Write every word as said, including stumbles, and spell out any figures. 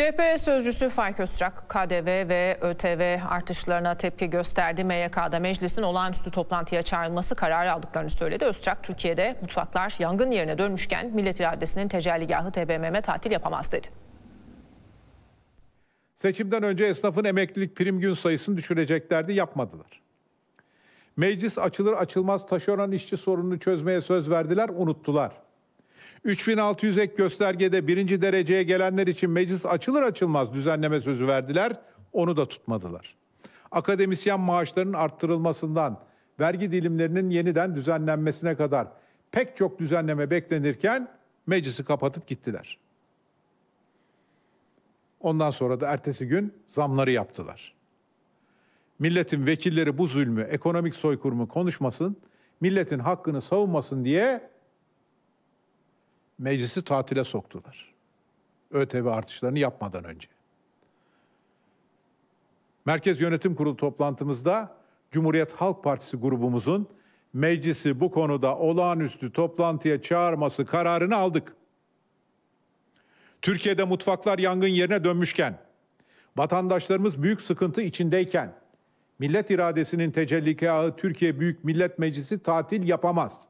C H P sözcüsü Faik Öztrak, K D V ve Ö T V artışlarına tepki gösterdi. M Y K'da meclisin olağanüstü toplantıya çağrılması kararı aldıklarını söyledi. Öztrak, Türkiye'de mutfaklar yangın yerine dönmüşken millet iradesinin tecelligahı T B M M tatil yapamaz dedi. Seçimden önce esnafın emeklilik prim gün sayısını düşüreceklerdi, yapmadılar. Meclis açılır açılmaz taşeron işçi sorununu çözmeye söz verdiler, unuttular. üç bin altı yüz ek göstergede birinci dereceye gelenler için meclis açılır açılmaz düzenleme sözü verdiler, onu da tutmadılar. Akademisyen maaşlarının arttırılmasından, vergi dilimlerinin yeniden düzenlenmesine kadar pek çok düzenleme beklenirken meclisi kapatıp gittiler. Ondan sonra da ertesi gün zamları yaptılar. Milletin vekilleri bu zulmü, ekonomik soykırımı konuşmasın, milletin hakkını savunmasın diye meclisi tatile soktular. Ö T V artışlarını yapmadan önce. Merkez Yönetim Kurulu toplantımızda Cumhuriyet Halk Partisi grubumuzun meclisi bu konuda olağanüstü toplantıya çağırması kararını aldık. Türkiye'de mutfaklar yangın yerine dönmüşken, vatandaşlarımız büyük sıkıntı içindeyken, millet iradesinin tecelligahı Türkiye Büyük Millet Meclisi tatil yapamaz.